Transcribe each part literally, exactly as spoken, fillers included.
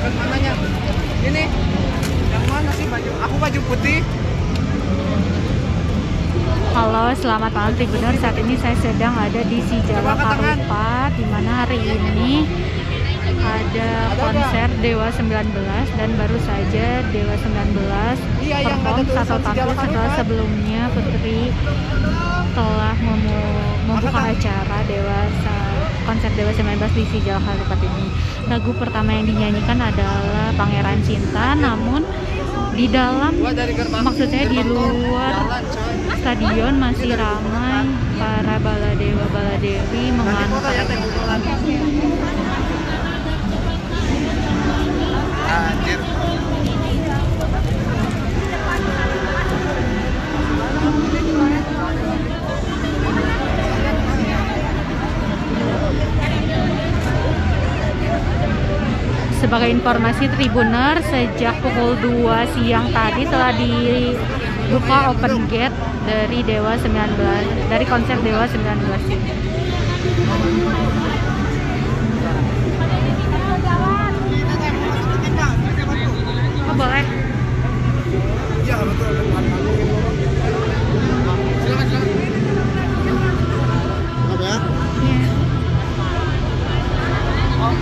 kan mananya? Ini yang mana sih baju? Aku baju putih. Halo, selamat malam Tribuners. Saat ini saya sedang ada di Si Jalak Harupat, di mana hari ini ada konser Dewa sembilan belas dan baru saja Dewa sembilan belas perform satu tampil setelah sebelumnya Putri telah membuka acara Dewa konser Dewa sembilan belas di Si Jalak Harupat ini. Lagu pertama yang dinyanyikan adalah Pangeran Cinta, namun di dalam, maksudnya di luar stadion masih ramai para Baladewa-Baladewi mengantar. Anjir. Sebagai informasi Tribuner, sejak pukul dua siang tadi telah dibuka open gate dari Dewa sembilan belas, dari konser Dewa sembilan belas ini. Oh, boleh? Ya, betul. Silakan, silakan. Apa ya? Iya. Oh.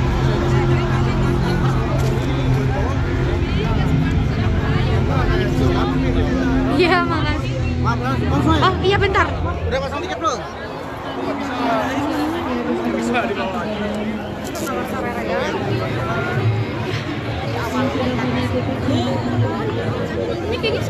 Iya, makasih. Maaf, maaf. Oh, iya bentar. Udah pasang tiket belum? Bisa dibawa. Ini kayaknya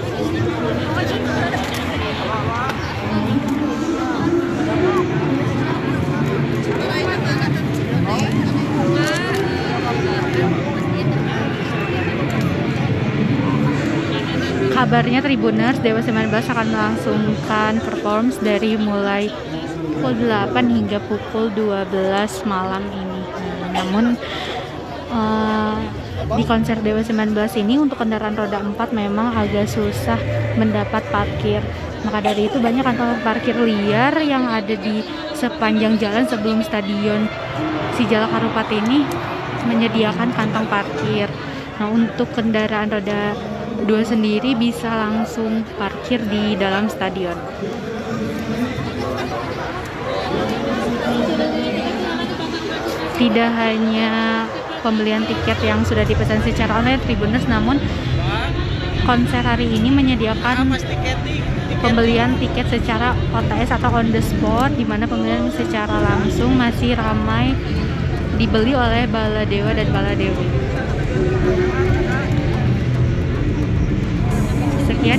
kabarnya Tribuners, Dewa sembilan belas akan melangsungkan performance dari mulai pukul delapan hingga pukul dua belas malam ini. Namun uh, di konser Dewa sembilan belas ini untuk kendaraan roda empat memang agak susah mendapat parkir. Maka dari itu banyak kantong parkir liar yang ada di sepanjang jalan sebelum stadion Si Jalak Harupat ini menyediakan kantong parkir. Nah, untuk kendaraan roda dua sendiri bisa langsung parkir di dalam stadion. Tidak hanya pembelian tiket yang sudah dipesan secara online Tribuners, namun konser hari ini menyediakan pembelian tiket secara O T S atau on the spot, di mana pembelian secara langsung masih ramai dibeli oleh Baladewa dan Baladewi. Sekian